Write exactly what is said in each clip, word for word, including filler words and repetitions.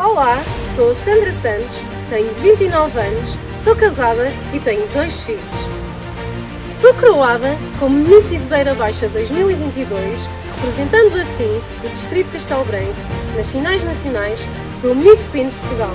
Olá, sou Sandra Santos, tenho vinte e nove anos, sou casada e tenho dois filhos. Fui coroada como missis Beira Baixa dois mil e vinte e dois, representando assim o distrito Castelo Branco nas finais nacionais do Miss Queen de Portugal.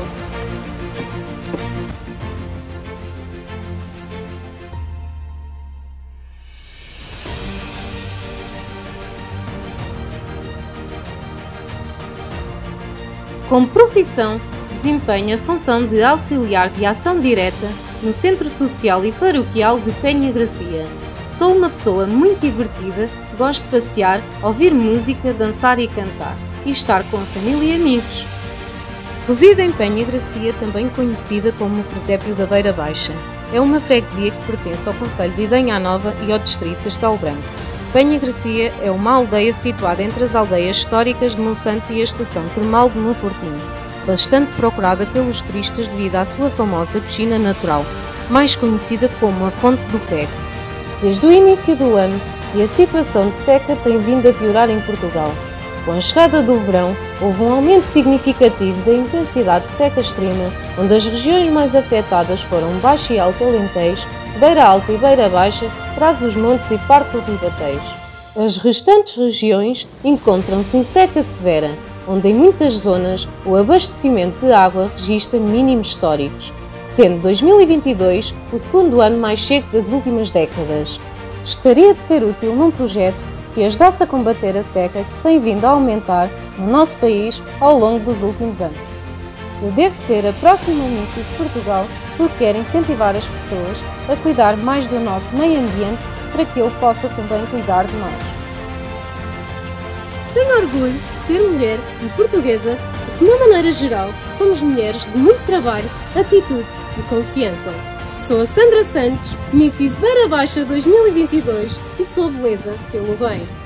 Como profissão, desempenha a função de auxiliar de ação direta no Centro Social e Paroquial de Penha Garcia. Sou uma pessoa muito divertida, gosto de passear, ouvir música, dançar e cantar, e estar com a família e amigos. Resido em Penha Garcia, também conhecida como o Presépio da Beira Baixa. É uma freguesia que pertence ao concelho de Idanha Nova e ao distrito Castelo Branco. Penha Garcia é uma aldeia situada entre as aldeias históricas de Monsanto e a Estação Termal de Monfortinho, bastante procurada pelos turistas devido à sua famosa piscina natural, mais conhecida como a Fonte do Pé. Desde o início do ano, e a situação de seca tem vindo a piorar em Portugal. Com a chegada do verão, houve um aumento significativo da intensidade de seca extrema, onde as regiões mais afetadas foram Baixo e Alto Alentejo, Beira Alta e Beira Baixa, Trás-os-Montes e Parque do Ribatejo. As restantes regiões encontram-se em seca severa, onde em muitas zonas o abastecimento de água registra mínimos históricos, sendo dois mil e vinte e dois o segundo ano mais seco das últimas décadas. Gostaria de ser útil num projeto que ajudasse a combater a seca que tem vindo a aumentar no nosso país ao longo dos últimos anos. Eu devo ser a próxima missis Portugal porque quero incentivar as pessoas a cuidar mais do nosso meio ambiente para que ele possa também cuidar de nós. Tenho orgulho de ser mulher e portuguesa porque, de uma maneira geral, somos mulheres de muito trabalho, atitude e confiança. Sou a Sandra Santos, missis Beira Baixa dois mil e vinte e dois e sou beleza pelo bem.